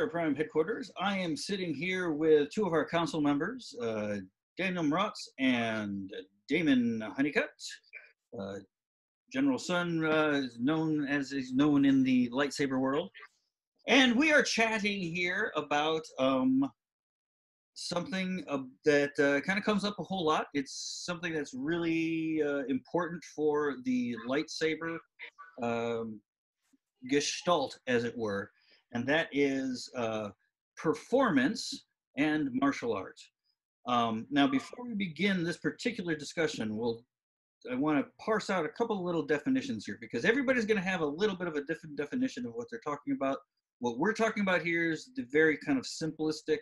Terra Prime headquarters. I am sitting here with two of our council members, Daniel Mrotz and Damon Honeycutt. General Sun, known as is known in the lightsaber world. And we are chatting here about something that kind of comes up a whole lot. It's something that's really important for the lightsaber gestalt, as it were, and that is performance and martial arts. Now, before we begin this particular discussion, I want to parse out a couple of little definitions here, because everybody's going to have a little bit of a different definition of what they're talking about. What we're talking about here is the very kind of simplistic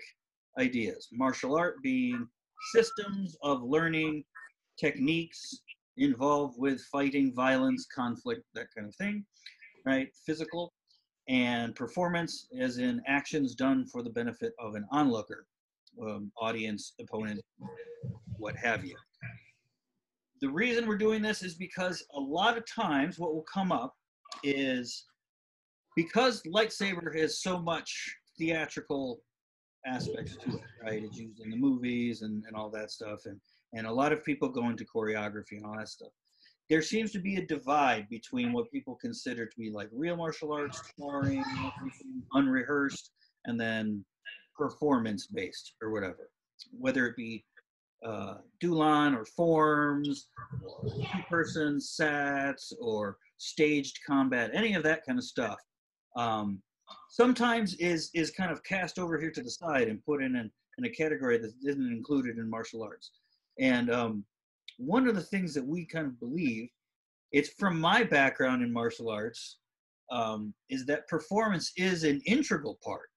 ideas. Martial art being systems of learning, techniques involved with fighting, violence, conflict, that kind of thing, right? Physical. And performance as in actions done for the benefit of an onlooker, audience, opponent, what have you. The reason we're doing this is because a lot of times what will come up is because lightsaber has so much theatrical aspects to it, right? It's used in the movies and all that stuff, and a lot of people go into choreography and all that stuff. There seems to be a divide between what people consider to be like real martial arts, sparring, unrehearsed, and then performance-based or whatever, whether it be Duelyn or forms, or two-person sets, or staged combat, any of that kind of stuff, sometimes is kind of cast over here to the side and put in a category that isn't included in martial arts. And one of the things that we kind of believe, it's from my background in martial arts, is that performance is an integral part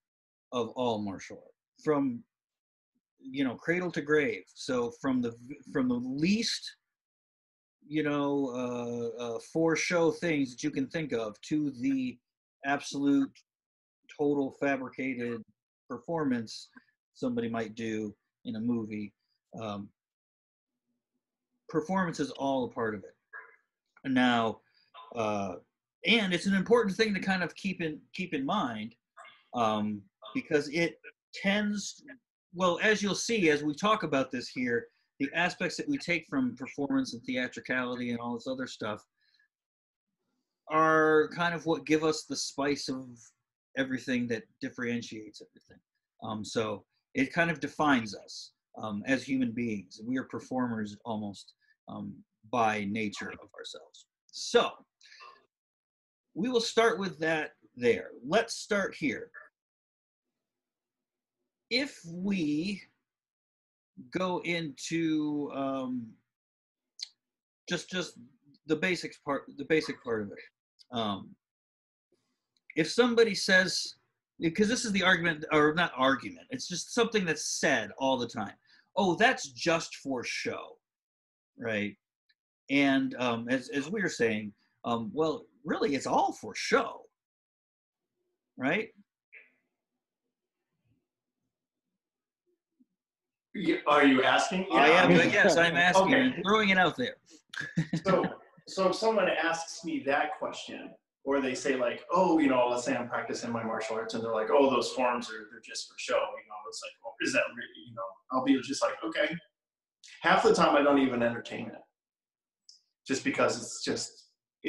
of all martial art, from cradle to grave. So from the least, for show things that you can think of to the absolute total fabricated performance somebody might do in a movie. Performance is all a part of it. And now, and it's an important thing to kind of keep in mind, because it tends. Well, as you'll see, as we talk about this here, the aspects that we take from performance and theatricality and all this other stuff are kind of what give us the spice of everything that differentiates everything. So it kind of defines us as human beings. We are performers almost by nature of ourselves. So we will start with that there. Let's start here. If we go into just the basic part of it, if somebody says, because this is the argument, or not argument, it's just something that's said all the time. Oh, that's just for show, right? And as we were saying, well, really, it's all for show, right? Are you asking? Yeah. I am, but yes, I'm asking. Okay. I'm throwing it out there. So if someone asks me that question, or they say like, oh, let's say I'm practicing my martial arts, and they're like, oh, those forms they're just for show. It's like, well, is that really? I'll be just like, okay. Half the time I don't even entertain it, just because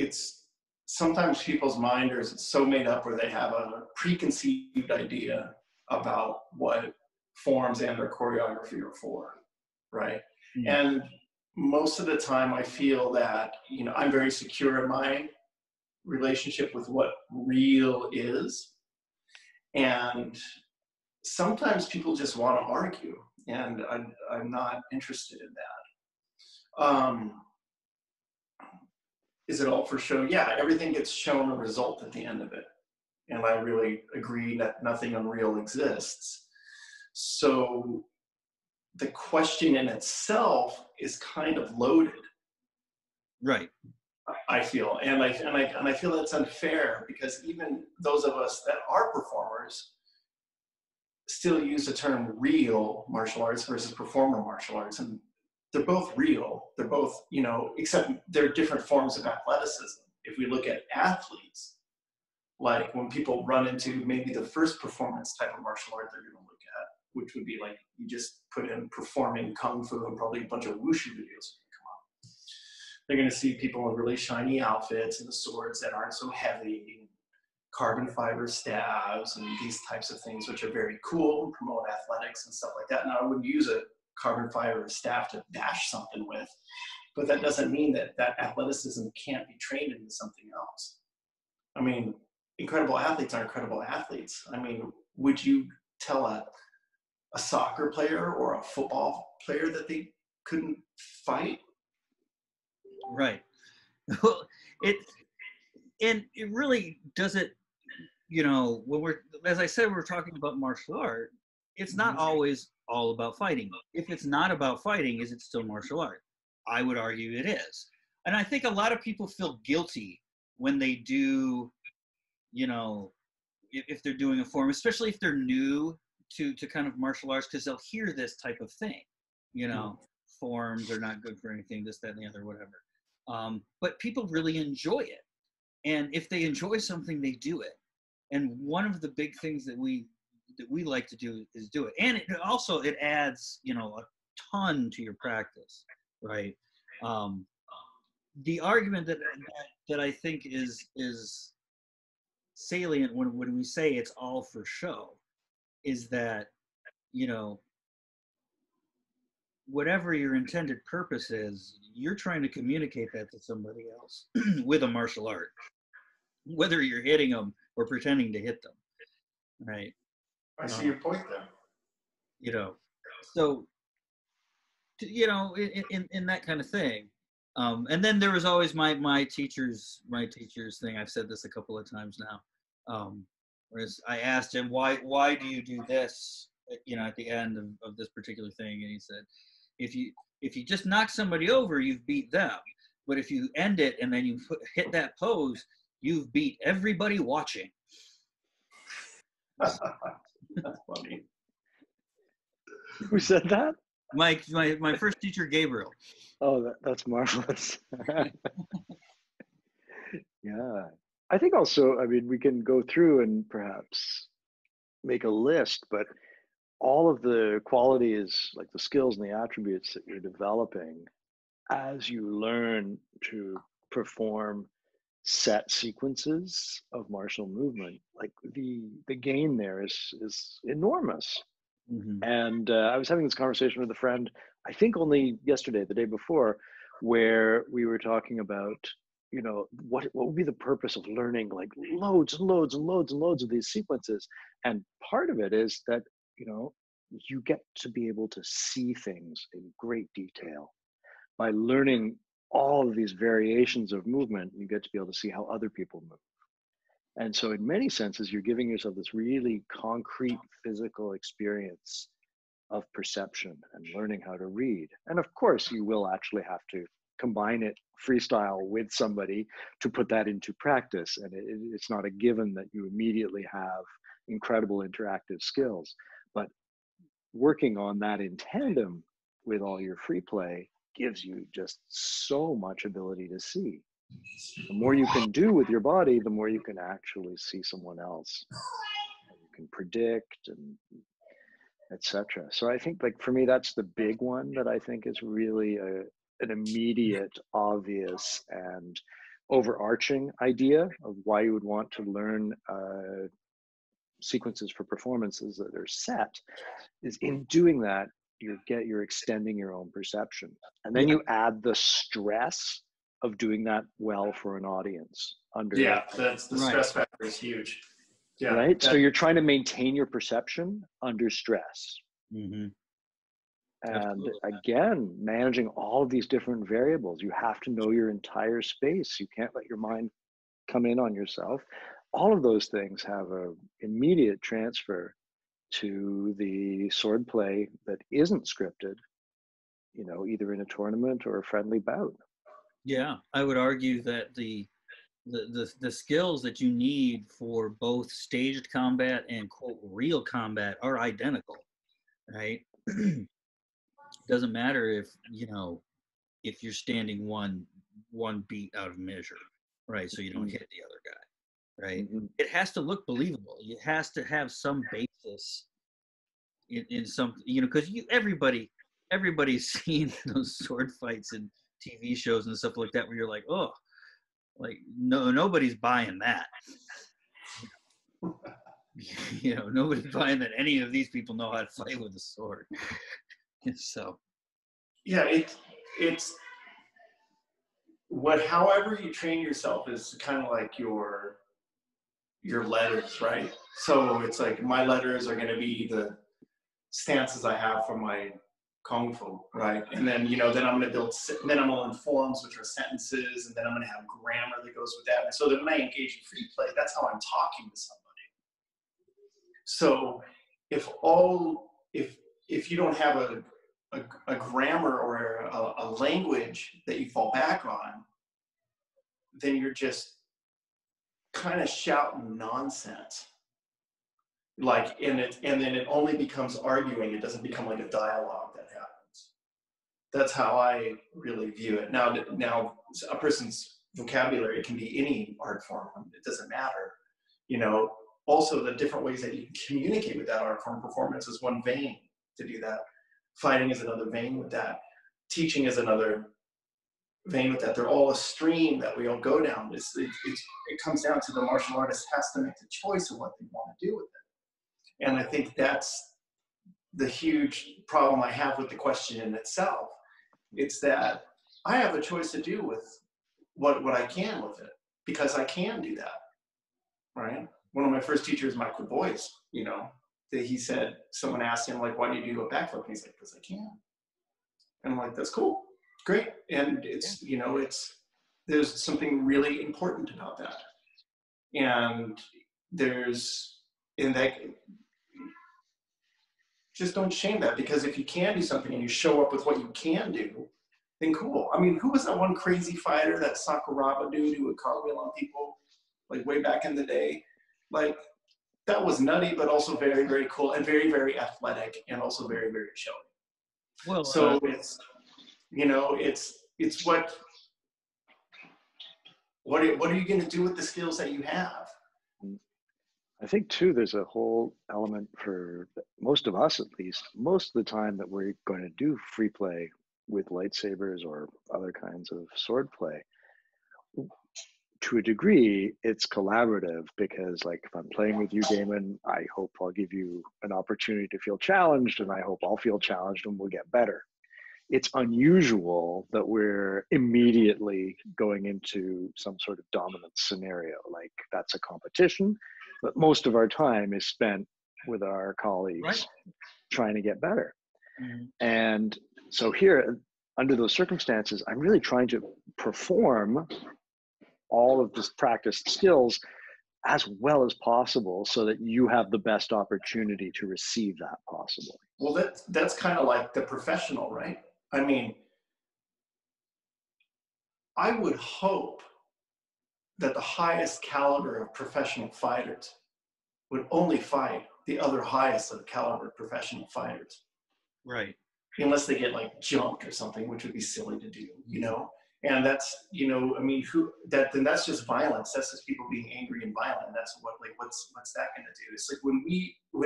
it's sometimes people's mind is so made up where they have a preconceived idea about what forms and their choreography are for, right? Mm-hmm. And most of the time I feel that, I'm very secure in my relationship with what real is. And sometimes people just want to argue, and I'm not interested in that. Is it all for show? Yeah, everything gets shown a result at the end of it. And I really agree that nothing unreal exists. So the question in itself is kind of loaded, right? I feel, and I feel that's unfair, because even those of us that are performers still use the term real martial arts versus performer martial arts, and they're both real. They're both, except they're different forms of athleticism. If we look at athletes, like when people run into maybe the first performance type of martial art they're going to look at, which would be like, you just put in performing Kung Fu and probably a bunch of Wushu videos are going to come up. They're going to see people in really shiny outfits and the swords that aren't so heavy, and carbon fiber staves and these types of things, which are very cool and promote athletics and stuff like that. And I would use a carbon fiber staff to dash something with, but that doesn't mean that that athleticism can't be trained into something else. I mean, incredible athletes are incredible athletes. I mean, would you tell a soccer player or a football player that they couldn't fight? Right. It really doesn't, you know, when we're, as I said, we're talking about martial art, it's not always all about fighting. If it's not about fighting, is it still martial art? I would argue it is. And I think a lot of people feel guilty when they do, you know, if they're doing a form, especially if they're new to kind of martial arts, because they'll hear this type of thing, you know, forms are not good for anything, this, that, and the other, whatever. But people really enjoy it. And if they enjoy something, they do it. And one of the big things that we like to do is do it. And it also adds, you know, a ton to your practice, right? The argument that I think is salient when we say it's all for show is that, you know, whatever your intended purpose is, you're trying to communicate that to somebody else with a martial art, whether you're hitting them or pretending to hit them, right? I see your point there. You know, so, you know, in that kind of thing. And then there was always my teacher's thing. I've said this a couple of times now. Whereas I asked him, why do you do this, you know, at the end of this particular thing? And he said, if you just knock somebody over, you've beat them. But if you end it and then you hit that pose, you've beat everybody watching. That's funny. Who said that? My first teacher, Gabriel. Oh, that's marvelous. Yeah. I think also, I mean, we can go through and perhaps make a list, but all of the qualities, like the skills and the attributes that you're developing as you learn to perform set sequences of martial movement, like the gain there is enormous. Mm-hmm. And I was having this conversation with a friend, I think only yesterday, the day before, where we were talking about, you know, what would be the purpose of learning like loads and loads and loads and loads of these sequences. And part of it is that, you know, you get to be able to see things in great detail. By learning all of these variations of movement, you get to be able to see how other people move. And so in many senses, you're giving yourself this really concrete physical experience of perception and learning how to read. And of course, you will actually have to combine it freestyle with somebody to put that into practice. And it's not a given that you immediately have incredible interactive skills. But working on that in tandem with all your free play gives you just so much ability to see. The more you can do with your body, the more you can actually see someone else. You can predict and etc. So I think, like, for me, that's the big one that I think is really an immediate, obvious, and overarching idea of why you would want to learn sequences for performances that are set, is in doing that, you're extending your own perception. And then you add the stress of doing that well for an audience. That's the stress factor is huge. Yeah, right? So you're trying to maintain your perception under stress. Mm-hmm. And again, managing all of these different variables. You have to know your entire space. You can't let your mind come in on yourself. All of those things have an immediate transfer to the sword play that isn't scripted, you know, either in a tournament or a friendly bout. Yeah, I would argue that the skills that you need for both staged combat and quote real combat are identical, right? Doesn't matter if, you know, if you're standing one beat out of measure, right? So you don't hit the other guy. right? Mm-hmm. It has to look believable. It has to have some basis in some, you know, because everybody's seen those sword fights in TV shows and stuff like that, where you're like, oh, like no, nobody's buying that. You know, nobody's buying that any of these people know how to fight with a sword. So, yeah, it's what. However you train yourself is kind of like your letters, right? So it's like my letters are going to be the stances I have for my kung fu, right? And then, you know, then I'm going to build minimal and forms, which are sentences, and then I'm going to have grammar that goes with that. And so then when I engage in free play, that's how I'm talking to somebody. So if you don't have a grammar or a language that you fall back on, then you're just kind of shouting nonsense. Like, and then it only becomes arguing. It doesn't become like a dialogue that happens. That's how I really view it. Now a person's vocabulary can be any art form. It doesn't matter, you know. Also, the different ways that you can communicate with that art form. Performance is one vein to do that. Fighting is another vein with that. Teaching is another vein with that. They're all a stream that we all go down. It comes down to the martial artist has to make the choice of what they want to do with it. And I think that's the huge problem I have with the question in itself. It's that I have a choice to do with what I can with it, because I can do that, right? One of my first teachers, Michael Boyce, you know, that he said, someone asked him, like, why do you do a backflip? And he's like, because I can. And I'm like, that's cool, great. And it's, you know, there's something really important about that. And just don't shame that, because if you can do something and you show up with what you can do, then cool. I mean, who was that one crazy fighter, that Sakuraba dude who would cartwheel on people, like way back in the day? Like, that was nutty, but also very, very cool, and very, very athletic, and also very, very showy. Well, so it's, you know, it's what are you going to do with the skills that you have? I think too, there's a whole element for most of us, at least, most of the time that we're going to do free play with lightsabers or other kinds of sword play. To a degree, it's collaborative, because like if I'm playing with you, Damon, I hope I'll give you an opportunity to feel challenged, and I hope I'll feel challenged, and we'll get better. It's unusual that we're immediately going into some sort of dominant scenario, like that's a competition, but most of our time is spent with our colleagues, right, trying to get better. Mm-hmm. And so here, under those circumstances, I'm really trying to perform all of this practiced skills as well as possible, so that you have the best opportunity to receive that possible. Well, that's kind of like the professional, right? I mean, I would hope that the highest caliber of professional fighters would only fight the other highest of caliber professional fighters. Right. Unless they get like jumped or something, which would be silly to do, you know? And that's, you know, I mean, then that's just violence. That's just people being angry and violent. And that's what, like, what's that going to do? It's like when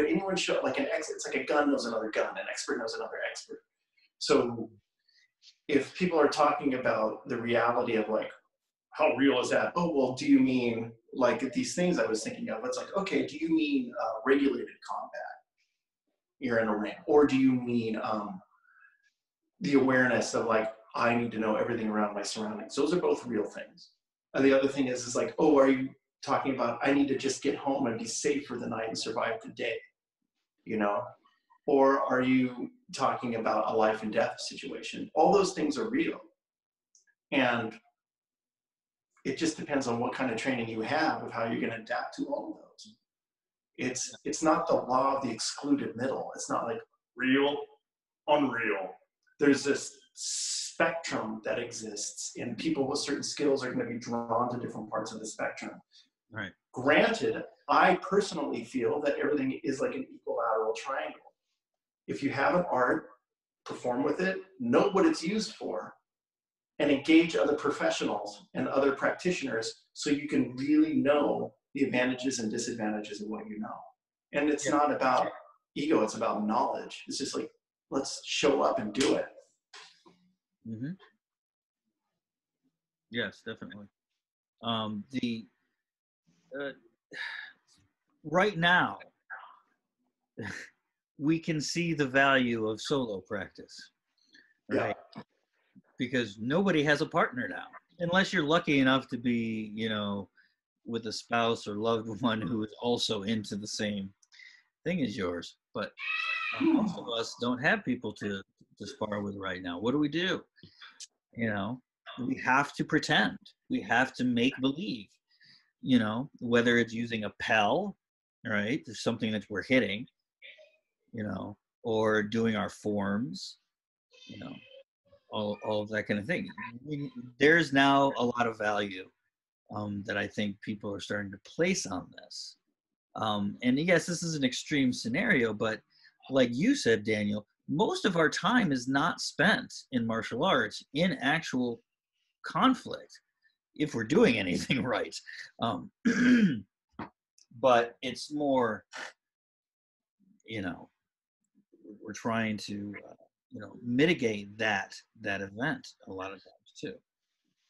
anyone shows, like, it's like a gun knows another gun, an expert knows another expert. So if people are talking about the reality of, like, how real is that? Oh, well, do you mean, like, these things I was thinking of? It's like, okay, do you mean regulated combat? You're in a ring. Or do you mean the awareness of, like, I need to know everything around my surroundings? Those are both real things. And the other thing is like, oh, are you talking about, I need to just get home and be safe for the night and survive the day, you know? Or are you talking about a life and death situation? All those things are real. And it just depends on what kind of training you have of how you're going to adapt to all of those. It's not the law of the excluded middle. It's not like real, unreal. There's this spectrum that exists, and people with certain skills are going to be drawn to different parts of the spectrum. Right. Granted, I personally feel that everything is like an equilateral triangle. If you have an art, perform with it, know what it's used for, and engage other professionals and other practitioners so you can really know the advantages and disadvantages of what you know. And it's not about ego, it's about knowledge. It's just like, let's show up and do it. Mm-hmm. Yes, definitely. Right now, we can see the value of solo practice, right? Yeah. Because nobody has a partner now, unless you're lucky enough to be, you know, with a spouse or loved one who is also into the same thing as yours. But most of us don't have people to spar with right now. What do? You know, we have to pretend. We have to make believe, you know, whether it's using a Pel, right? There's something that we're hitting, you know, or doing our forms, you know, all of that kind of thing. There's now a lot of value that I think people are starting to place on this. And yes, this is an extreme scenario, but like you said, Daniel, most of our time is not spent in martial arts in actual conflict, if we're doing anything right. But it's more, you know, we're trying to, you know, mitigate that event a lot of times too,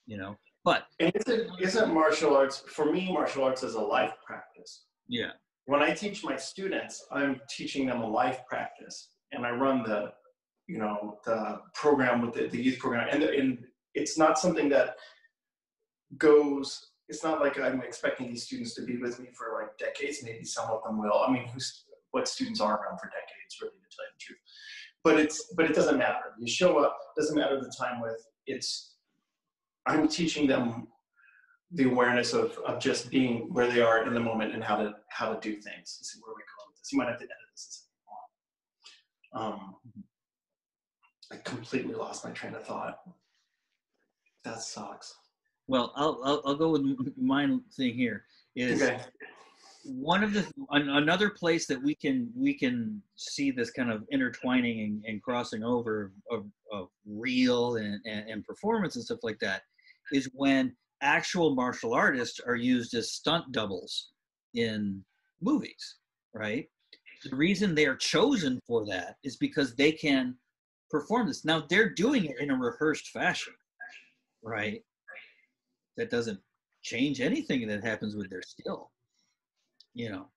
you know, but. And isn't martial arts, for me, martial arts is a life practice. Yeah. When I teach my students, I'm teaching them a life practice, and I run the, you know, the program with the youth program, and it's not something that goes, it's not like I'm expecting these students to be with me for like decades. Maybe some of them will. I mean, what students are around for decades, really, to tell you the truth. But it doesn't matter. You show up, doesn't matter the time with, I'm teaching them the awareness of just being where they are in the moment and how to do things. Let's see where we go with this. You might have to edit this as I go on. I completely lost my train of thought. That sucks. Well, I'll go with my thing here is one of the another place that we can see this kind of intertwining and crossing over of real and performance and stuff like that is when actual martial artists are used as stunt doubles in movies, right? The reason they are chosen for that is because they can perform this. Now they're doing it in a rehearsed fashion, right? That doesn't change anything that happens with their skill. You know,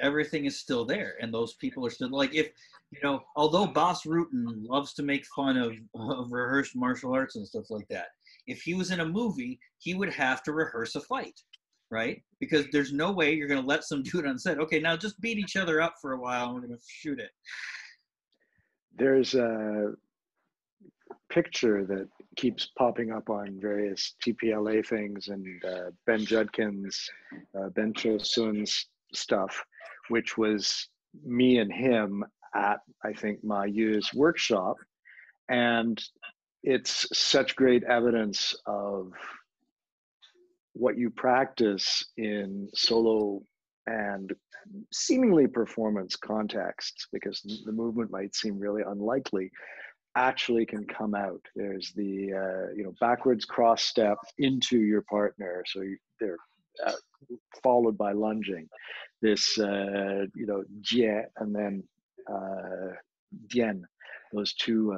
everything is still there, and those people are still like, if you know, although Bas Rutten loves to make fun of rehearsed martial arts and stuff like that, if he was in a movie, he would have to rehearse a fight, right? Because there's no way you're going to let some dude on set, okay, now just beat each other up for a while and we're going to shoot it. There's a picture that keeps popping up on various TPLA things and Ben Judkins, Ben Chosun's stuff, which was me and him at, I think, Ma Yu's workshop. And it's such great evidence of what you practice in solo and seemingly performance contexts, because the movement might seem really unlikely, actually can come out. There's the you know, backwards cross step into your partner, so they're followed by lunging. This you know, Ye and then Dien, those two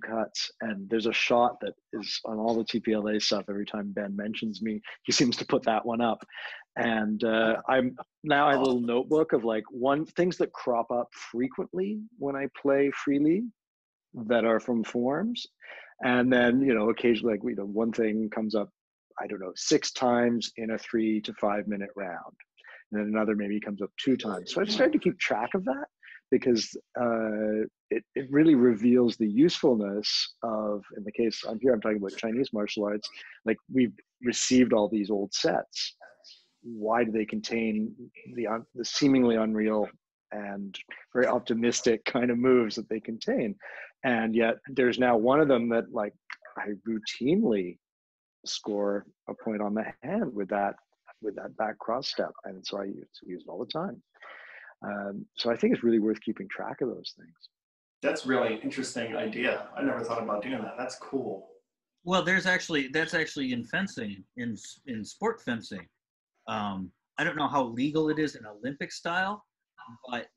cuts. And there's a shot that is on all the TPLA stuff. Every time Ben mentions me, he seems to put that one up. And I'm now I have a little notebook of like things that crop up frequently when I play freely, that are from forms. And then, you know, occasionally, like, you know, one thing comes up, I don't know, 6 times in a 3 to 5 minute round. And then another maybe comes up 2 times. So I've started to keep track of that, because it really reveals the usefulness of, in the case I'm talking about Chinese martial arts, like we've received all these old sets. Why do they contain the seemingly unreal and very optimistic kind of moves that they contain? And yet there's now one of them that, like, I routinely score a point on the hand with that back cross step. And so I use it all the time. So I think it's really worth keeping track of those things. That's really an interesting idea. I never thought about doing that. That's cool. Well, that's actually in fencing, in sport fencing. I don't know how legal it is in Olympic style, but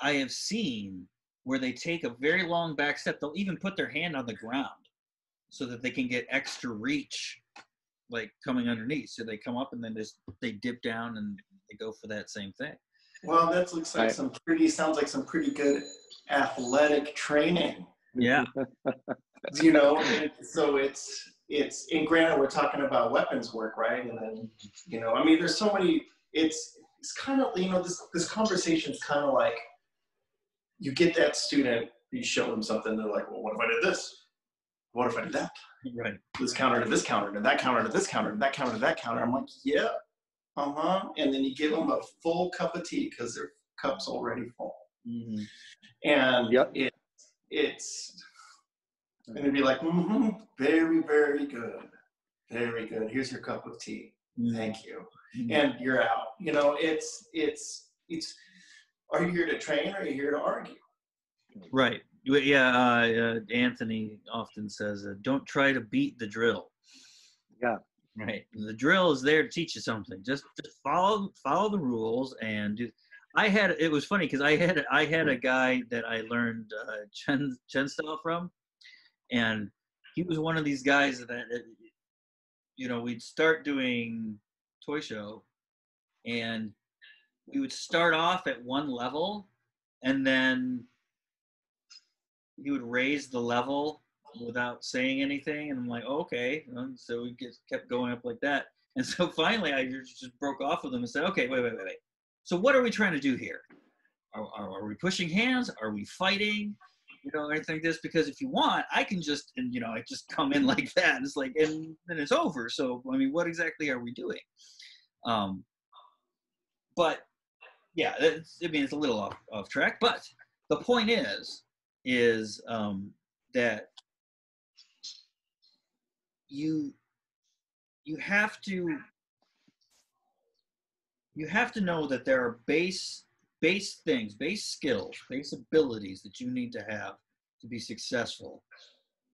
I have seen where they take a very long back step. They'll even put their hand on the ground so that they can get extra reach, like coming underneath. So they come up and then they dip down and they go for that same thing. Well, that looks like sounds like some pretty good athletic training. Yeah. You know, so it's, and granted, we're talking about weapons work, right? And then, you know, I mean, there's so many, it's kind of, you know, this conversation's kind of like, you get that student, you show them something, they're like, well, what if I did this? What if I did that? Right. This counter to this counter, to that counter to this counter, to that counter to that counter. I'm like, yeah, uh-huh. And then you give them a full cup of tea because their cup's already full. Mm-hmm. And yep. It's and they'd be like, mm-hmm, very, very good. Very good. Here's your cup of tea. Mm-hmm. Thank you. Mm-hmm. And you're out. You know, it's are you here to train or are you here to argue? Right. Yeah, Anthony often says, don't try to beat the drill. Yeah. Right. The drill is there to teach you something. Just follow the rules and do. It was funny because I had a guy that I learned Chen style from, and he was one of these guys that, you know, we'd start doing toy show, and we would start off at one level, and then he would raise the level without saying anything, and I'm like, oh, okay. And so we kept going up like that, and so finally I just broke off with him and said, okay, wait. So what are we trying to do here? Are we pushing hands? Are we fighting? You know, anything like this? Because if you want, I can just, and you know, I just come in like that. And it's like, and then it's over. So, I mean, what exactly are we doing? But yeah, it's a little off track. But the point is that you have to. You have to know that there are base things, base skills, base abilities that you need to have to be successful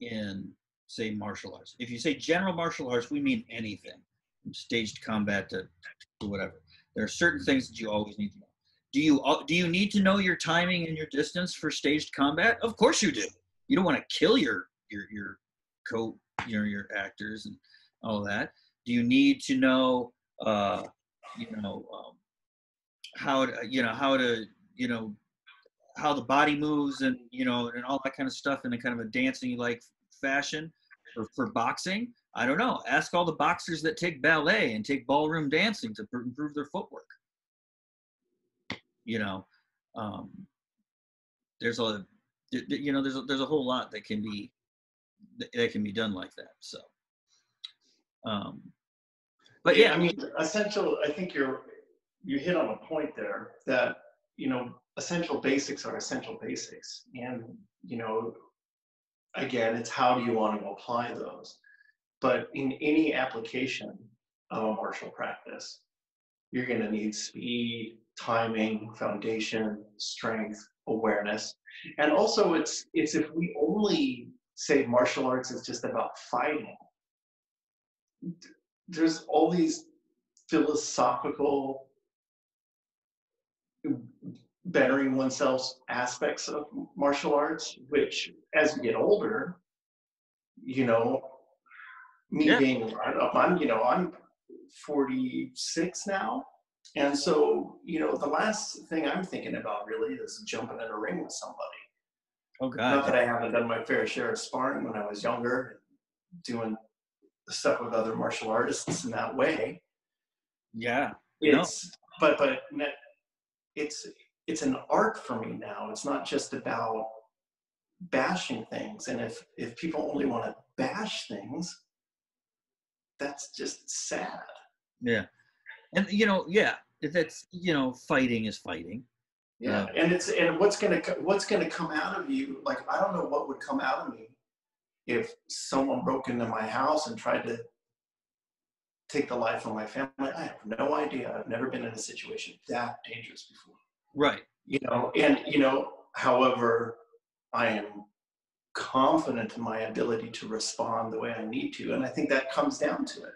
in, say, martial arts. If you say general martial arts, we mean anything, from staged combat to whatever. There are certain things that you always need to know. Do you need to know your timing and your distance for staged combat? Of course you do. You don't want to kill your actors and all that. Do you need to know? How the body moves and, you know, and all that kind of stuff in a kind of a dancing like fashion for boxing. I don't know. Ask all the boxers that take ballet and take ballroom dancing to improve their footwork. You know, there's a whole lot that can be done like that. So, but yeah, I mean, essential, I think you hit on a point there that, you know, essential basics are essential basics. And, you know, again, it's how do you want to apply those? But in any application of a martial practice, you're going to need speed, timing, foundation, strength, awareness. And also it's if we only say martial arts is just about fighting, there's all these philosophical bettering oneself aspects of martial arts, which as we get older, you know, me being, I'm 46 now. And so, you know, the last thing I'm thinking about really is jumping in a ring with somebody. Oh God. Not that I haven't done my fair share of sparring when I was younger, doing stuff with other martial artists in that way. Yeah. It's an art for me now. It's not just about bashing things. And if people only want to bash things, that's just sad. Yeah. And you know, yeah, that's, you know, fighting is fighting. Yeah. And what's going to come out of you? Like, I don't know what would come out of me if someone broke into my house and tried to take the life of my family. I have no idea. I've never been in a situation that dangerous before. Right. You know, and, you know, however, I am confident in my ability to respond the way I need to. And I think that comes down to it,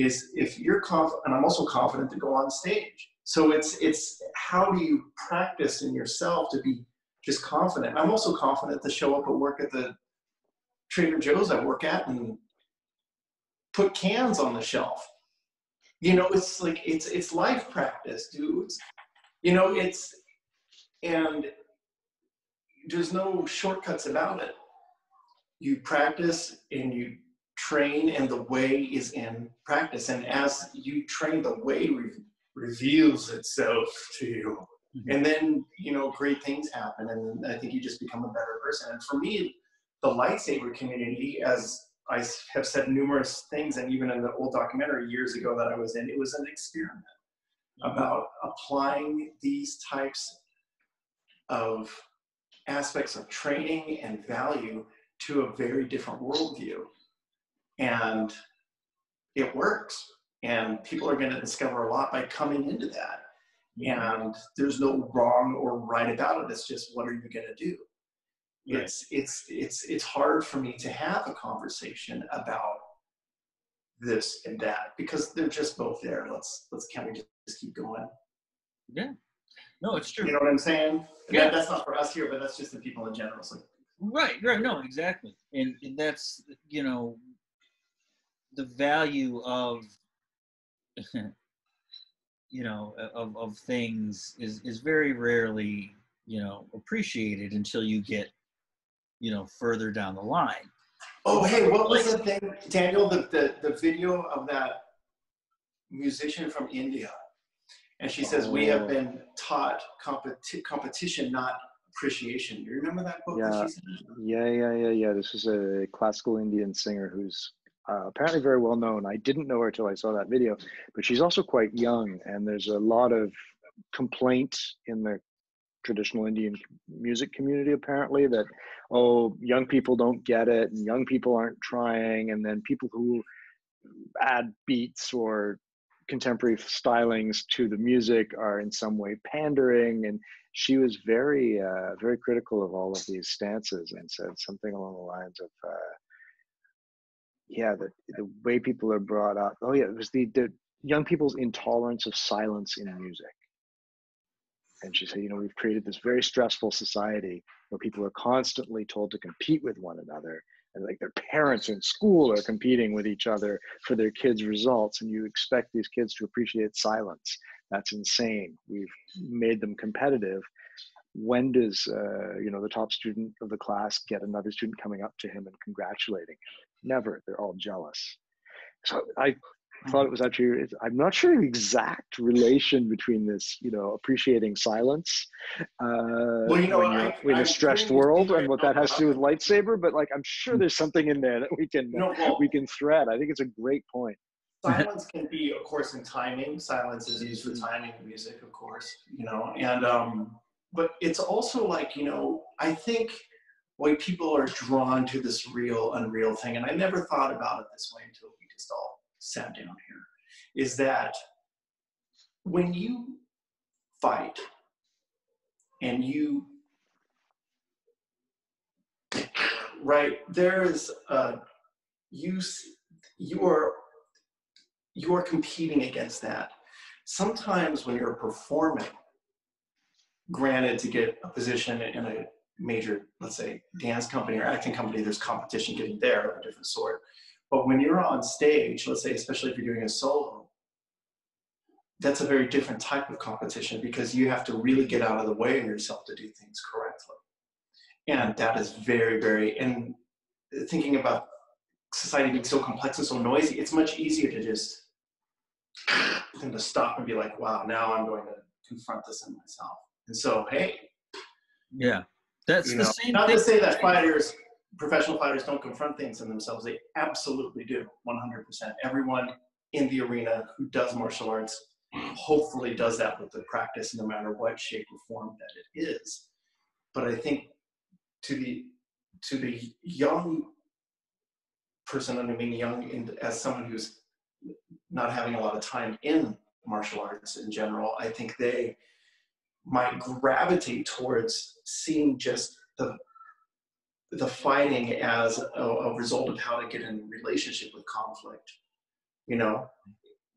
is if you're confident, and I'm also confident to go on stage. So it's how do you practice in yourself to be just confident? I'm also confident to show up at work at the Trader Joe's I work at and put cans on the shelf. You know, it's like, it's life practice, dudes. You know, it's, and there's no shortcuts about it. You practice and you train, and the way is in practice. And as you train, the way reveals itself to you. Mm-hmm. And then, you know, great things happen. And I think you just become a better person. And for me, the lightsaber community, as I have said numerous things, and even in the old documentary years ago that I was in, it was an experiment about applying these types of aspects of training and value to a very different worldview. And it works. And people are going to discover a lot by coming into that. And there's no wrong or right about it. It's just, what are you going to do? Right. It's hard for me to have a conversation about this and that, because they're just both there. Let's can we just keep going? Yeah. No, it's true. You know what I'm saying? Yeah. That's not for us here, but that's just the people in general. So. Right. Right. No, exactly. And that's, you know, the value of, you know, of things is very rarely, you know, appreciated until you get, you know, further down the line. Oh, hey, what was the thing, Daniel, the video of that musician from India? And she says, we have been taught competition, not appreciation. Do you remember that book? Yeah. That she said? Yeah. This is a classical Indian singer who's apparently very well known. I didn't know her till I saw that video, but she's also quite young, and there's a lot of complaint in the traditional Indian music community, apparently, that, oh, young people don't get it, and young people aren't trying, and then people who add beats or contemporary stylings to the music are in some way pandering. And she was very, very critical of all of these stances, and said something along the lines of, yeah, the way people are brought up. Oh yeah, it was the young people's intolerance of silence in music. And she said, you know, we've created this very stressful society where people are constantly told to compete with one another. And like their parents in school are competing with each other for their kids' results. And you expect these kids to appreciate silence. That's insane. We've made them competitive. When does, you know, the top student of the class get another student coming up to him and congratulating him? Never. They're all jealous. So I thought it was actually, I'm not sure the exact relation between this, you know, appreciating silence well, you know, in a stressed world, and what that has to do with lightsaber, but like, I'm sure there's something in there that we can thread. I think it's a great point. Silence can be, of course, in timing. Silence is used for timing music, of course, you know, and, but it's also like, you know, I think why people are drawn to this real, unreal thing, and I never thought about it this way until we just all sat down here, is that when you fight and you right, there is a use, you are competing against that. Sometimes when you're performing, granted, to get a position in a major, let's say, dance company or acting company, there's competition getting there of a different sort. But when you're on stage, let's say, especially if you're doing a solo, that's a very different type of competition, because you have to really get out of the way of yourself to do things correctly. And that is very, very, and thinking about society being so complex and so noisy, it's much easier to just than to stop and be like, wow, now I'm going to confront this in myself. And so, hey. Yeah, that's the same thing. Not to say that fighters, professional fighters, don't confront things in themselves. They absolutely do, 100%. Everyone in the arena who does martial arts hopefully does that with the practice, no matter what shape or form that it is. But I think to the young person, and I mean young as someone who's not having a lot of time in martial arts in general, I think they might gravitate towards seeing just the the fighting as a result of how to get in relationship with conflict. You know,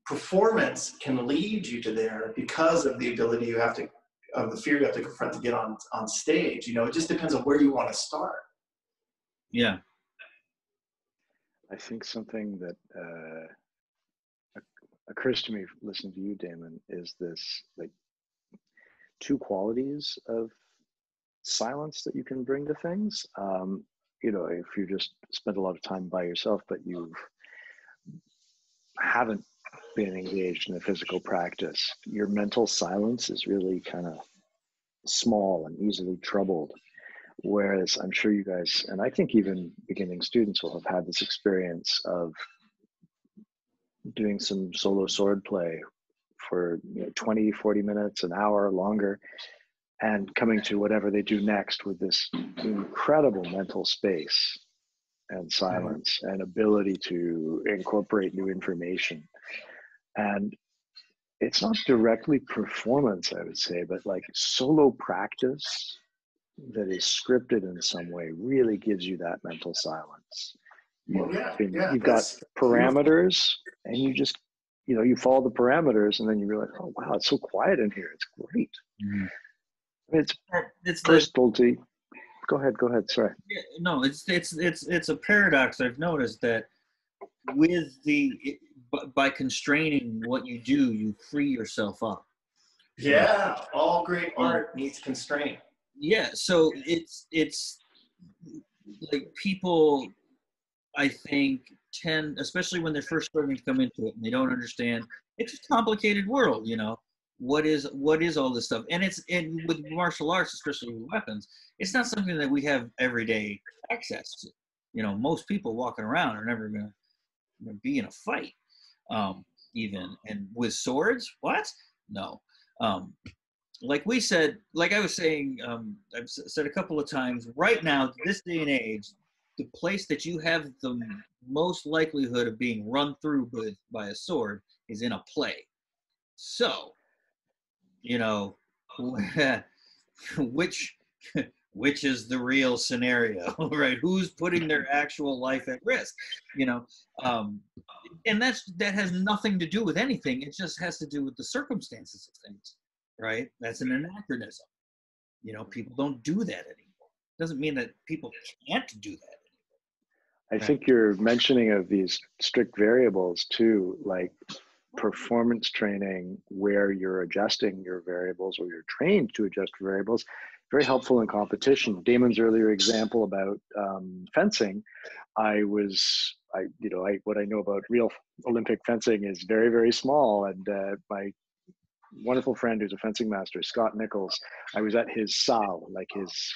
performance can lead you to there because of the ability you have to, of the fear you have to confront to get on stage. You know, it just depends on where you want to start. Yeah. I think something that occurs to me listening to you, Damon, is this, like, two qualities of silence that you can bring to things. You know, if you just spend a lot of time by yourself, but you haven't been engaged in a physical practice, your mental silence is really kind of small and easily troubled. Whereas I'm sure you guys, and I think even beginning students will have had this experience of doing some solo sword play for 20, 40 minutes, an hour, longer, and coming to whatever they do next with this incredible mental space and silence and ability to incorporate new information. And it's not directly performance, I would say, but like solo practice that is scripted in some way really gives you that mental silence. You've got parameters and you just, you know, you follow the parameters and then you realize, oh wow, it's so quiet in here. It's great. It's difficulty. Go ahead. Sorry. No, it's a paradox I've noticed that with by constraining what you do, you free yourself up. Yeah. All great art needs constraint. Yeah. So it's like people, I think, tend, especially when they're first starting to come into it and they don't understand, it's a complicated world, you know, what is all this stuff? And and with martial arts, especially with weapons, it's not something that we have everyday access to. You know, most people walking around are never going to be in a fight, even. And with swords, what? No. Like we said, like I was saying, I've said a couple of times, right now, this day and age, the place that you have the most likelihood of being run through by a sword is in a play. So, you know, which is the real scenario, right? Who's putting their actual life at risk, you know? And that has nothing to do with anything. It just has to do with the circumstances of things, right? That's an anachronism. You know, people don't do that anymore. Doesn't mean that people can't do that. I think your mentioning of these strict variables too, like performance training, where you're adjusting your variables or you're trained to adjust variables, very helpful in competition. Damon's earlier example about fencing, what I know about real Olympic fencing is very, very small. And my wonderful friend who's a fencing master, Scott Nichols, I was at his salle, like his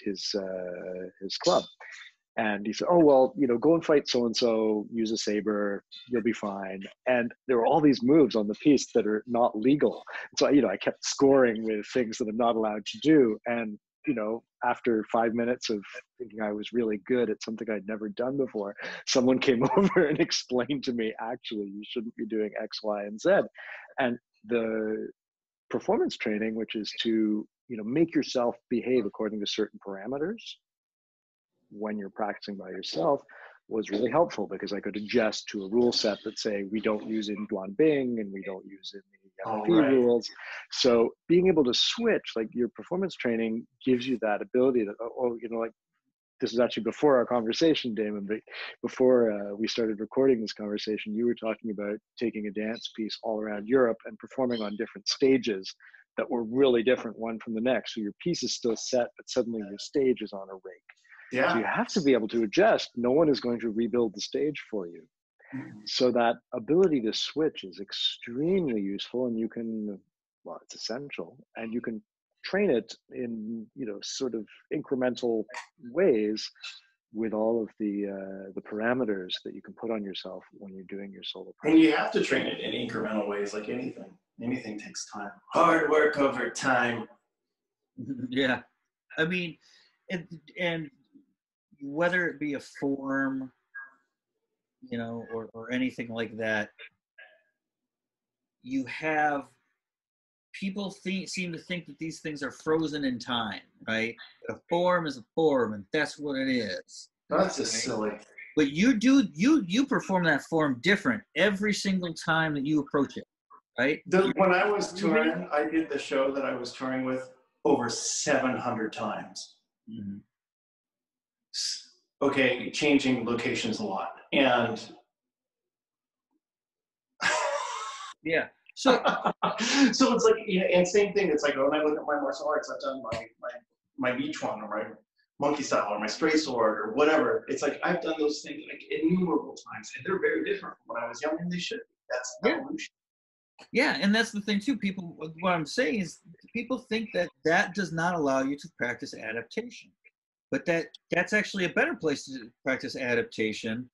club. And he said, oh, well, you know, go and fight so-and-so, use a saber, you'll be fine. And there were all these moves on the piece that are not legal. So, you know, I kept scoring with things that I'm not allowed to do. And, you know, after 5 minutes of thinking I was really good at something I'd never done before, someone came over and explained to me, actually, you shouldn't be doing X, Y, and Z. And the performance training, which is to, you know, make yourself behave according to certain parameters, when you're practicing by yourself, was really helpful because I could adjust to a rule set that say we don't use in Guan Bing and we don't use in the rules. So being able to switch, like your performance training gives you that ability that, oh, you know, like this is actually before our conversation, Damon, but before we started recording this conversation, you were talking about taking a dance piece all around Europe and performing on different stages that were really different one from the next. So your piece is still set, but suddenly your stage is on a rake. Yeah. So you have to be able to adjust. No one is going to rebuild the stage for you. So that ability to switch is extremely useful, and you can, well, it's essential, and you can train it in, you know, sort of incremental ways with all of the parameters that you can put on yourself when you're doing your solo practice. And you have to train it in incremental ways, like anything. Anything takes time. Hard work over time. Yeah. I mean, and whether it be a form, you know, or anything like that, you have people seem to think that these things are frozen in time, right? A form is a form, and that's what it is. That's just silly. But you do, you perform that form different every single time that you approach it, right? When I was touring, I did the show that I was touring with over 700 times. Mm-hmm. Okay, changing locations a lot. And yeah. So so it's like, yeah, and same thing. It's like when I look at my martial arts, I've done my Nichuan or my monkey style or my stray sword or whatever. It's like I've done those things like innumerable times, and they're very different from when I was young, and they should be. That's evolution. Yeah, and that's the thing too. People, what I'm saying is, people think that that does not allow you to practice adaptation, but that's actually a better place to practice adaptation,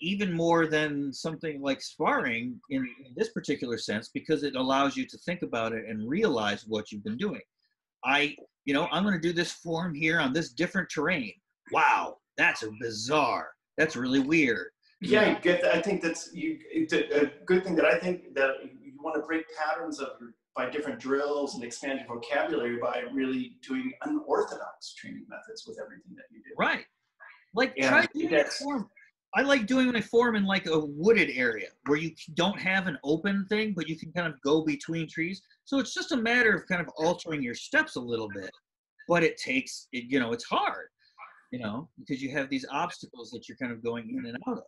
even more than something like sparring in this particular sense, because it allows you to think about it and realize what you've been doing. I'm going to do this form here on this different terrain. Wow, that's bizarre. That's really weird. Yeah, you get that. I think that's a good thing that I think that you want to break patterns by different drills and expand your vocabulary by really doing unorthodox training methods with everything that you do. Right. Like, try doing that form. I like doing my form in like a wooded area where you don't have an open thing, but you can kind of go between trees. So it's just a matter of kind of altering your steps a little bit, but it takes, it's hard, because you have these obstacles that you're kind of going in and out of.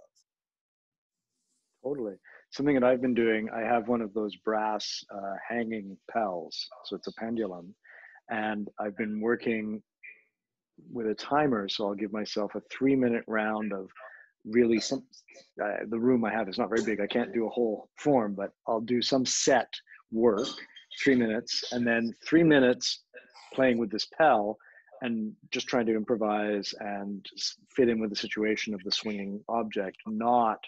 Totally. Something that I've been doing, I have one of those brass hanging pals. So it's a pendulum, and I've been working with a timer. So I'll give myself a 3-minute round of really the room I have is not very big. I can't do a whole form, but I'll do some set work, 3 minutes, and then 3 minutes playing with this pal and just trying to improvise and fit in with the situation of the swinging object, not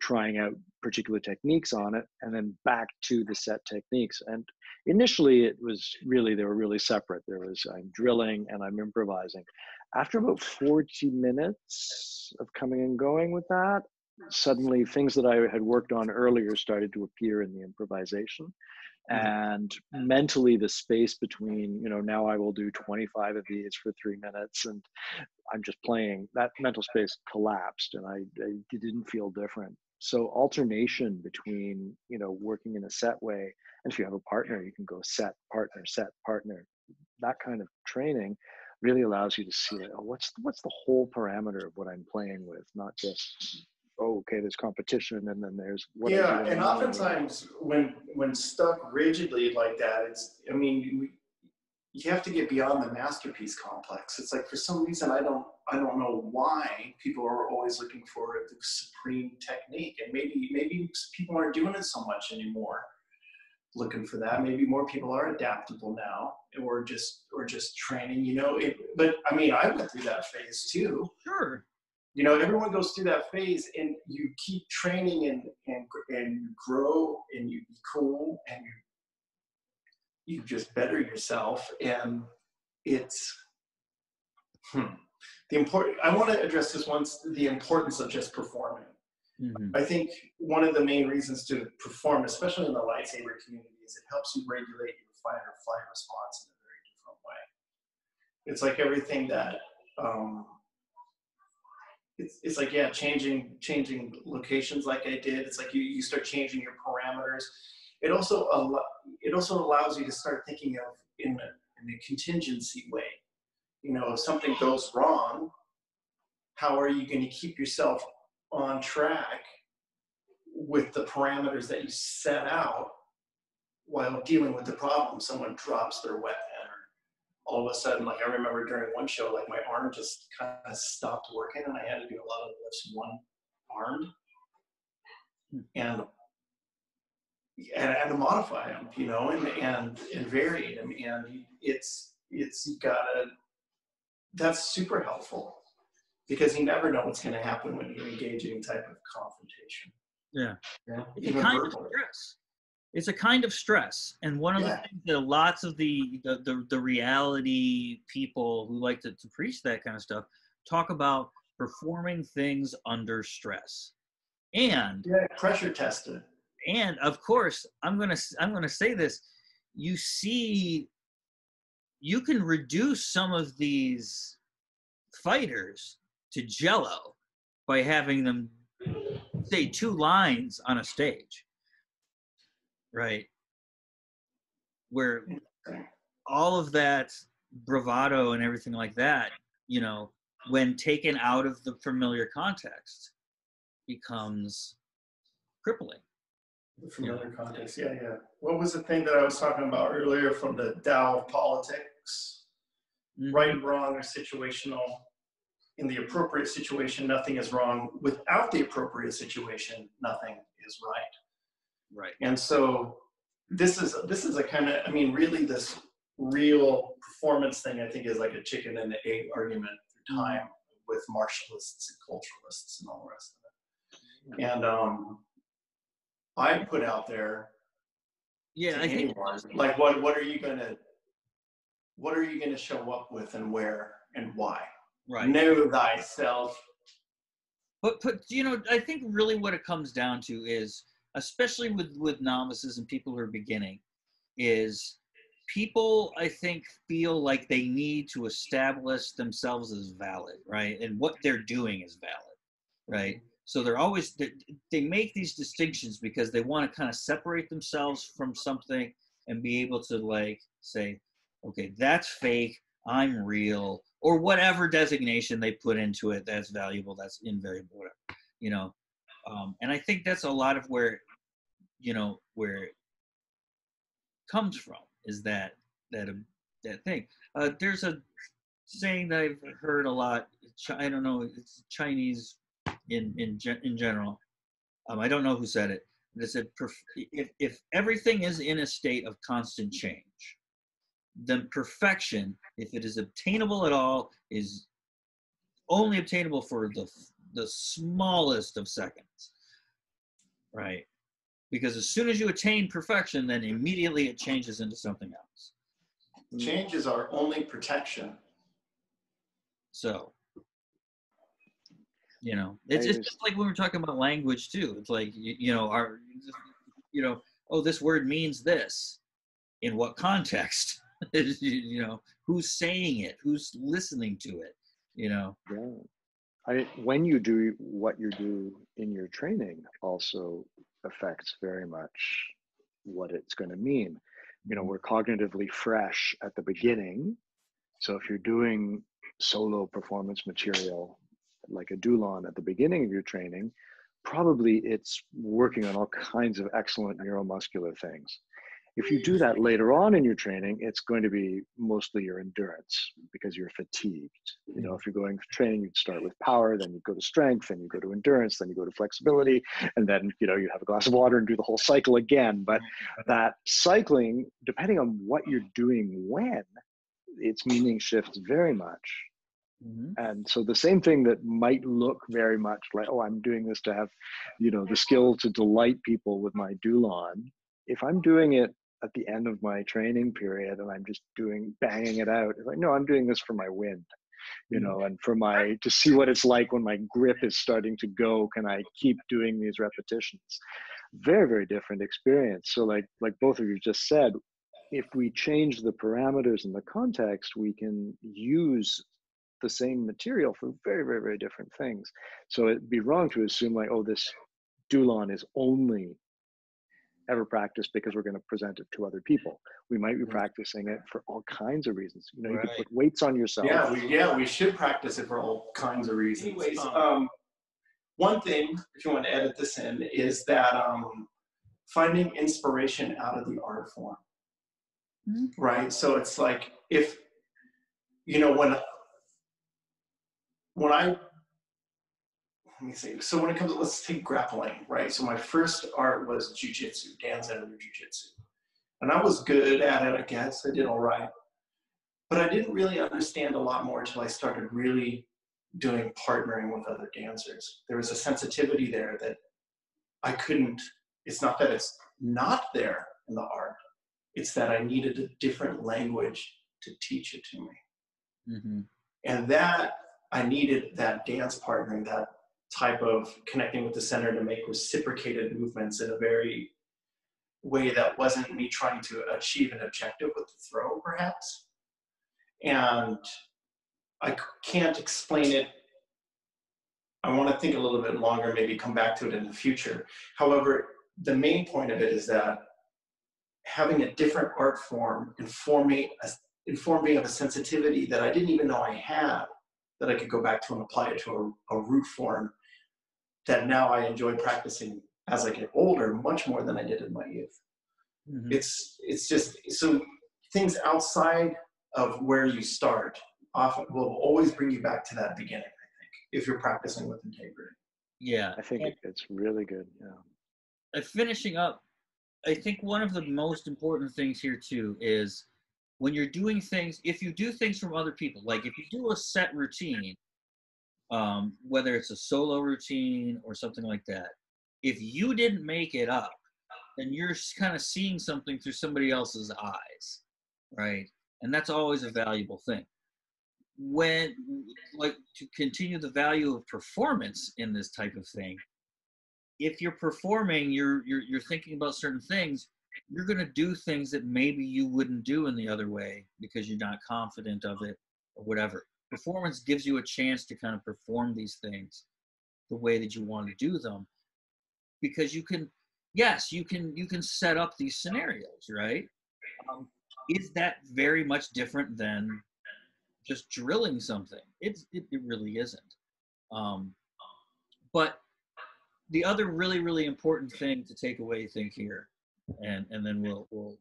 trying out particular techniques on it, and then back to the set techniques. And initially it was really, they were really separate. There was, I'm drilling and I'm improvising. After about 40 minutes of coming and going with that, suddenly things that I had worked on earlier started to appear in the improvisation. And mentally the space between, now I will do 25 of these for 3 minutes and I'm just playing, that mental space collapsed, and I didn't feel different. So alternation between, working in a set way, and if you have a partner, you can go set, partner, that kind of training really allows you to see it. Oh, what's the whole parameter of what I'm playing with, not just, oh, okay, there's competition, and then there's what. Yeah, and oftentimes when stuck rigidly like that, you have to get beyond the masterpiece complex. It's like for some reason I don't know why people are always looking for the supreme technique, and maybe people aren't doing it so much anymore, looking for that. Maybe more people are adaptable now, or just training. But I went through that phase too. Sure. Everyone goes through that phase, and you keep training and you grow and you be cool and you just better yourself. And it's I want to address this once, the importance of just performing. Mm-hmm. I think one of the main reasons to perform, especially in the lightsaber community, is it helps you regulate your fight or flight response in a very different way. It's like everything that, it's like, yeah, changing locations like I did. It's like you start changing your parameters. It also allows you to start thinking of in a contingency way. If something goes wrong, how are you going to keep yourself on track with the parameters that you set out while dealing with the problem? Someone drops their weapon, all of a sudden, like I remember during one show, like my arm just kind of stopped working, and I had to do a lot of lifts one armed, and to modify them, and vary them, and it's you gotta. That's super helpful, because you never know what's going to happen when you engage in type of confrontation. Yeah, yeah. It's a kind of stress. It's a kind of stress, and one of the things that lots of the reality people who like to preach that kind of stuff talk about, performing things under stress, and pressure tested. And of course, I'm gonna say this. You see, you can reduce some of these fighters to jello by having them say two lines on a stage, right? Where all of that bravado and everything like that, you know, when taken out of the familiar context, becomes crippling. From other contexts, yeah. What was the thing that I was talking about earlier from the Tao of politics? Mm-hmm. Right and wrong are situational. In the appropriate situation, nothing is wrong. Without the appropriate situation, nothing is right. Right. And so this is a kind of, I mean, really this real performance thing, I think, is like a chicken and the egg argument through time with martialists and culturalists and all the rest of it. And I put out there, yeah, to anyone, like, what are you gonna show up with and where and why? Right. Know thyself. But you know, I think really what it comes down to is, especially with novices and people who are beginning, is people, I think, feel like they need to establish themselves as valid, right? And what they're doing is valid, right? So they're always, they make these distinctions because they want to kind of separate themselves from something and be able to, like, say, okay, that's fake, I'm real, or whatever designation they put into it that's valuable, that's invariable, whatever, you know? And I think that's a lot of where, you know, where it comes from, is that thing. There's a saying that I've heard a lot. I don't know, it's Chinese in general. I don't know who said it. They said, if everything is in a state of constant change, then perfection, if it is obtainable at all, is only obtainable for the smallest of seconds, right? Because as soon as you attain perfection, then immediately it changes into something else. Change is our only protection. So, you know, it's just like when we're talking about language too. It's like, oh, this word means this. In what context? You know, who's saying it? Who's listening to it? You know? Yeah. When you do what you do in your training also affects very much what it's going to mean. You know, we're cognitively fresh at the beginning. So if you're doing solo performance material like a Duelyn at the beginning of your training, probably it's working on all kinds of excellent neuromuscular things. If you do that later on in your training, it's going to be mostly your endurance because you're fatigued. You know, if you're going for training, you'd start with power, then you go to strength, then you go to endurance, then you go to flexibility, and then, you know, you have a glass of water and do the whole cycle again. But that cycling, depending on what you're doing when, its meaning shifts very much. Mm-hmm. And so the same thing that might look very much like, oh, I'm doing this to have, you know, the skill to delight people with my Duelyn. If I'm doing it at the end of my training period and I'm just banging it out, it's like, no, I'm doing this for my wind, you know, and for to see what it's like when my grip is starting to go, can I keep doing these repetitions? Very, very different experience. So like both of you just said, if we change the parameters and the context, we can use the same material for very, very, very different things. So it'd be wrong to assume like, oh, this Duelyn is only ever practice because we're going to present it to other people. We might be practicing it for all kinds of reasons. You know, you can put weights on yourself. Yeah, we should practice it for all kinds of reasons. Anyways, one thing, if you want to edit this in, is that finding inspiration out of the art form, right? So it's like, if, you know, when it comes to, let's take grappling, right? So my first art was jujitsu, Danzen and jujitsu. And I was good at it, I guess. I did all right. But I didn't really understand a lot more until I started really doing partnering with other dancers. There was a sensitivity there that I couldn't, it's not that it's not there in the art, it's that I needed a different language to teach it to me. Mm-hmm. And that, I needed that dance partnering, that type of connecting with the center to make reciprocated movements in a very way that wasn't me trying to achieve an objective with the throw, perhaps. And I can't explain it I want to think a little bit longer, maybe come back to it in the future. However, the main point of it is that having a different art form informed me of a sensitivity that I didn't even know I had, that I could go back to and apply it to a root form that now I enjoy practicing as I get older much more than I did in my youth. Mm-hmm. It's just, so things outside of where you start often will always bring you back to that beginning, I think, if you're practicing with integrity. Yeah. I think it's really good. Yeah. Finishing up, I think one of the most important things here too is when you're doing things, if you do things from other people, like if you do a set routine, whether it's a solo routine or something like that, if you didn't make it up, then you're kind of seeing something through somebody else's eyes, right? And that's always a valuable thing. When, like, to continue the value of performance in this type of thing, if you're performing, you're thinking about certain things, you're going to do things that maybe you wouldn't do in the other way because you're not confident of it or whatever. Performance gives you a chance to kind of perform these things the way that you want to do them, because you can, yes, you can set up these scenarios, right? Is that very much different than just drilling something? It really isn't. But the other really, really important thing to take away, I think, here, and then we'll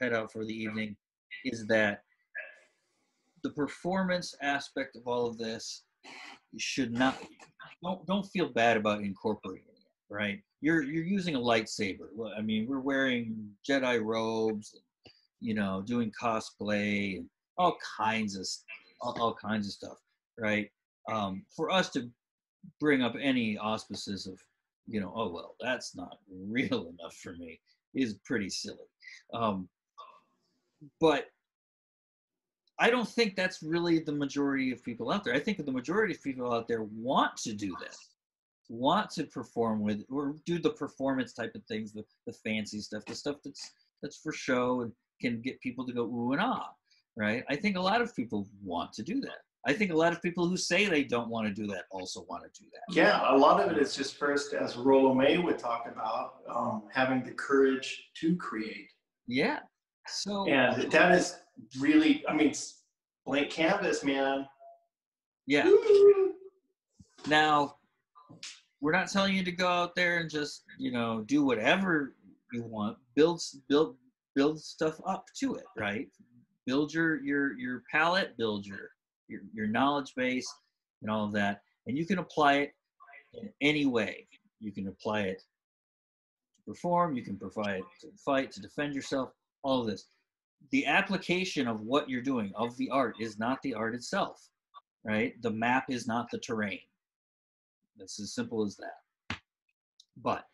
head out for the evening, is that the performance aspect of all of this should not, don't feel bad about incorporating it, right? You're using a lightsaber. I mean, we're wearing Jedi robes, you know, doing cosplay, and all kinds of stuff, right? For us to bring up any auspices of, you know, oh well, that's not real enough for me, is pretty silly. But I don't think that's really the majority of people out there. I think that the majority of people out there want to do this, want to perform with or do the performance type of things, the fancy stuff, the stuff that's for show and can get people to go ooh and ah, right? I think a lot of people want to do that. I think a lot of people who say they don't want to do that also want to do that. Yeah, a lot of it is just first, as Rollo May would talk about, having the courage to create. Yeah. So, and that is really, I mean, blank canvas, man. Yeah. Woo! Now, we're not telling you to go out there and just, you know, do whatever you want. Build stuff up to it, right? Build your palette, build your knowledge base and all of that, and you can apply it in any way. You can apply it to perform, you can apply it to fight, to defend yourself, all of this. The application of what you're doing, of the art, is not the art itself, right? The map is not the terrain. It's as simple as that. But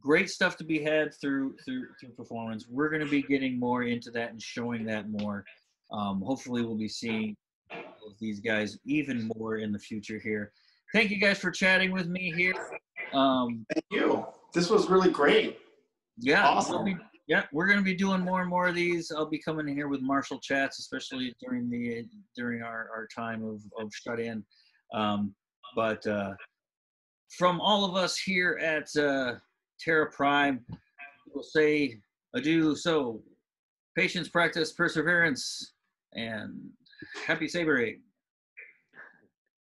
great stuff to be had through performance. We're going to be getting more into that and showing that more. Hopefully we'll be seeing these guys even more in the future here. Thank you guys for chatting with me here. Thank you. This was really great. Yeah. Awesome. Yeah, we're going to be doing more and more of these. I'll be coming in here with martial chats, especially during our time of shut-in. But from all of us here at Terra Prime, we'll say adieu. So patience, practice, perseverance, and happy sabering.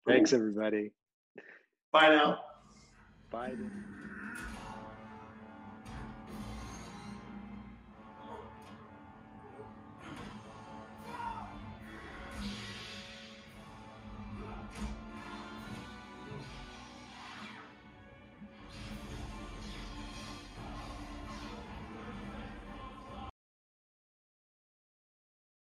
Thanks, everybody. Bye now. Bye.